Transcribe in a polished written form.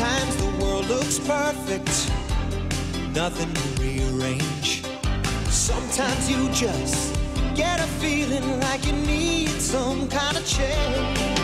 Sometimes the world looks perfect, nothing to rearrange. Sometimes you just get a feeling like you need some kind of change.